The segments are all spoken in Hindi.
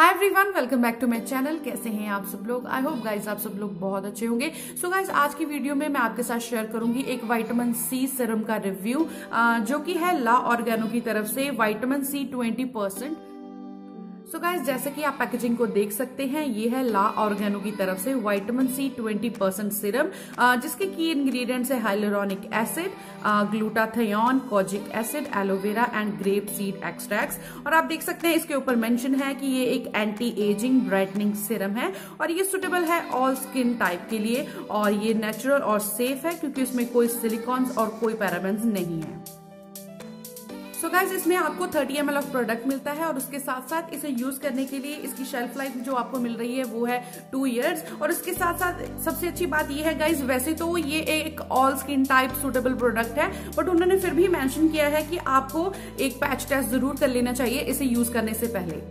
Hi everyone, welcome back to my channel. कैसे हैं आप सब लोग? आई होप गाइज आप सब लोग बहुत अच्छे होंगे। सो गाइज आज की वीडियो में मैं आपके साथ शेयर करूंगी एक विटामिन सी सीरम का रिव्यू जो कि है ला ऑर्गेनो की तरफ से, विटामिन सी 20%। सो गाइज जैसे कि आप पैकेजिंग को देख सकते हैं, ये है ला ऑर्गेनो की तरफ से विटामिन सी 20% सीरम जिसके की इंग्रेडिएंट्स है hyaluronic acid, glutathione, kojic acid, aloe vera and grape seed extracts. और आप देख सकते हैं इसके ऊपर मेंशन है कि ये एक एंटी एजिंग ब्राइटनिंग सीरम है और ये सुटेबल है ऑल स्किन टाइप के लिए और ये नेचुरल और सेफ है क्योंकि इसमें कोई सिलिकॉन्स और कोई पैराबेन्स नहीं है। सो गाइज इसमें आपको 30 ml ऑफ प्रोडक्ट मिलता है और उसके साथ साथ इसे यूज करने के लिए इसकी शेल्फ लाइफ जो आपको मिल रही है वो है 2 years। और इसके साथ साथ सबसे अच्छी बात ये है गाइज, वैसे तो ये एक all skin type suitable product है बट उन्होंने फिर भी मेंशन किया है कि आपको एक पैच टेस्ट जरूर कर लेना चाहिए इसे यूज करने से पहले।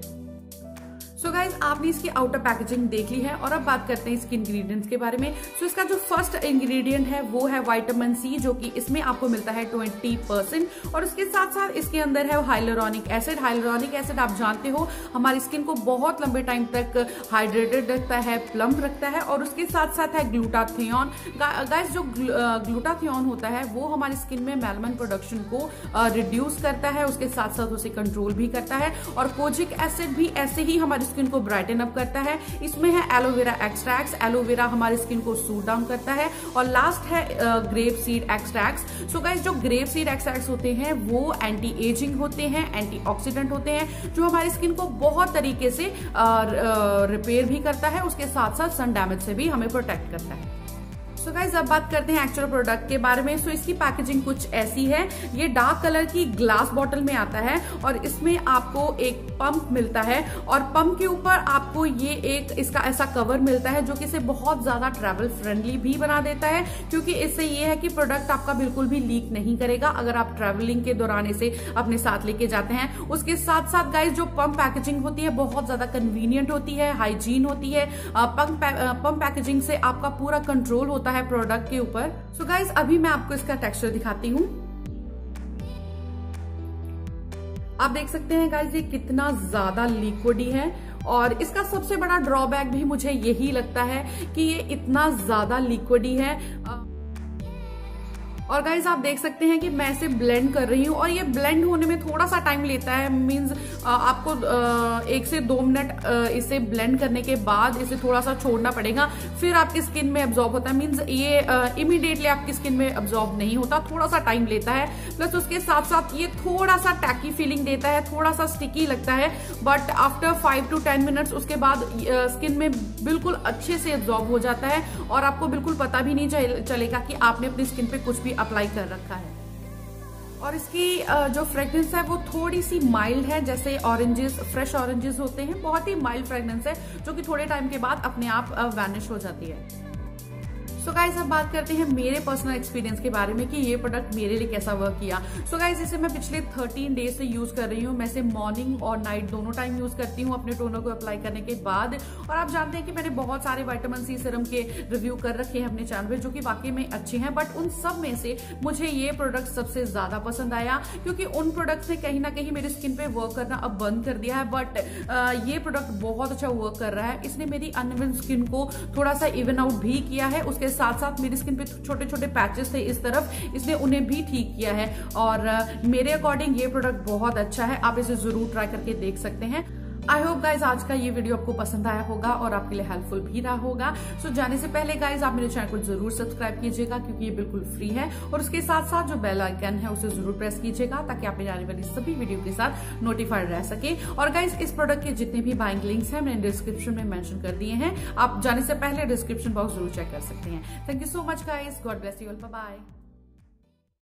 सो गाइज आपने इसकी आउटर पैकेजिंग देख ली है और अब बात करते हैं इसके इंग्रेडिएंट्स के बारे में। सो इसका जो फर्स्ट इंग्रेडिएंट है वो है विटामिन सी जो कि इसमें आपको मिलता है 20% और इसके साथ साथ इसके अंदर है हाइलुरोनिक एसिड। हाइलुरोनिक एसिड आप जानते हो हमारी स्किन को बहुत लंबे टाइम तक हाइड्रेटेड रखता है, प्लम्प रखता है। और उसके साथ साथ है ग्लूटाथियोन। गाइज जो ग्लूटाथियोन होता है वो हमारी स्किन में मेलानिन प्रोडक्शन को रिड्यूस करता है, उसके साथ साथ उसे कंट्रोल भी करता है। और कोजिक एसिड भी ऐसे ही हमारी स्किन को ब्राइटन अप करता है। इसमें है एलोवेरा एक्सट्रैक्ट्स, एलोवेरा हमारी स्किन को सूट डाउन करता है। और लास्ट है grape seed extracts. So guys जो ग्रेप सीड एक्सट्रैक्ट्स होते हैं वो एंटी एजिंग होते हैं, एंटीऑक्सीडेंट होते हैं जो हमारी स्किन को बहुत तरीके से रिपेयर भी करता है, उसके साथ साथ सन डैमेज से भी हमें प्रोटेक्ट करता है। सो गाइज अब बात करते हैं एक्चुअल प्रोडक्ट के बारे में। सो इसकी पैकेजिंग कुछ ऐसी है, ये डार्क कलर की ग्लास बॉटल में आता है और इसमें आपको एक पंप मिलता है और पंप के ऊपर आपको ये एक इसका ऐसा कवर मिलता है जो कि इसे बहुत ज्यादा ट्रैवल फ्रेंडली भी बना देता है क्योंकि इससे ये है कि प्रोडक्ट आपका बिल्कुल भी लीक नहीं करेगा अगर आप ट्रैवलिंग के दौरान इसे अपने साथ लेके जाते हैं। उसके साथ साथ गाइज जो पंप पैकेजिंग होती है बहुत ज्यादा कन्वीनियंट होती है, हाइजीन होती है। पंप पैकेजिंग से आपका पूरा कंट्रोल है प्रोडक्ट के ऊपर। सो गाइज अभी मैं आपको इसका टेक्सचर दिखाती हूँ। आप देख सकते हैं गाइज ये कितना ज्यादा लिक्विडी है और इसका सबसे बड़ा ड्रॉबैक भी मुझे यही लगता है कि ये इतना ज्यादा लिक्विडी है। और गाइज आप देख सकते हैं कि मैं इसे ब्लेंड कर रही हूँ और ये ब्लेंड होने में थोड़ा सा टाइम लेता है, मीन्स आपको 1 से 2 मिनट इसे ब्लेंड करने के बाद इसे थोड़ा सा छोड़ना पड़ेगा, फिर आपकी स्किन में एब्जॉर्ब होता है। मीन्स ये इमीडिएटली आपकी स्किन में एब्जॉर्ब नहीं होता, थोड़ा सा टाइम लेता है। प्लस उसके साथ साथ ये थोड़ा सा टैकी फीलिंग देता है, थोड़ा सा स्टिकी लगता है बट आफ्टर 5 to 10 मिनट्स उसके बाद स्किन में बिल्कुल अच्छे से एब्जॉर्ब हो जाता है और आपको बिल्कुल पता भी नहीं चलेगा कि आपने अपनी स्किन पे कुछ भी अप्लाई कर रखा है। और इसकी जो फ्रेग्रेंस है वो थोड़ी सी माइल्ड है, जैसे ऑरेंजेस, फ्रेश ऑरेंजेस होते हैं, बहुत ही माइल्ड फ्रेग्रेंस है जो कि थोड़े टाइम के बाद अपने आप वैनिश हो जाती है। सो गाइज अब बात करते हैं मेरे पर्सनल एक्सपीरियंस के बारे में कि ये प्रोडक्ट मेरे लिए कैसा वर्क किया। सो गाइज इसे मैं पिछले 13 डेज से यूज कर रही हूँ। मैं इसे मॉर्निंग और नाइट दोनों टाइम यूज करती हूँ अपने टोनर को अप्लाई करने के बाद। और आप जानते हैं कि मैंने बहुत सारे विटामिन सी सीरम के रिव्यू कर रखे हैं अपने चैनल पर जो कि वाकई में अच्छे हैं बट उन सब में से मुझे ये प्रोडक्ट सबसे ज्यादा पसंद आया क्योंकि उन प्रोडक्ट्स ने कहीं ना कहीं मेरी स्किन पे वर्क करना अब बंद कर दिया है बट ये प्रोडक्ट बहुत अच्छा वर्क कर रहा है। इसने मेरी अनइवन स्किन को थोड़ा सा इवन आउट भी किया है, उसके साथ साथ मेरी स्किन पे छोटे छोटे पैचेस थे इस तरफ, इसने उन्हें भी ठीक किया है। और मेरे अकॉर्डिंग ये प्रोडक्ट बहुत अच्छा है, आप इसे जरूर ट्राई करके देख सकते हैं। आई होप गाइज आज का ये वीडियो आपको पसंद आया होगा और आपके लिए हेल्पफुल भी रहा होगा। सो जाने से पहले गाइज आप मेरे चैनल को जरूर सब्सक्राइब कीजिएगा क्योंकि ये बिल्कुल फ्री है और उसके साथ साथ जो बेल आइकन है उसे जरूर प्रेस कीजिएगा ताकि आप मेरे आने वाली सभी वीडियो के साथ नोटिफाइड रह सके। और गाइज इस प्रोडक्ट के जितने भी बाइंग लिंक्स हैं मैंने डिस्क्रिप्शन में मेंशन कर दिए हैं, आप जाने से पहले डिस्क्रिप्शन बॉक्स जरूर चेक कर सकते हैं। Thank you so much guys, God bless you all, bye bye.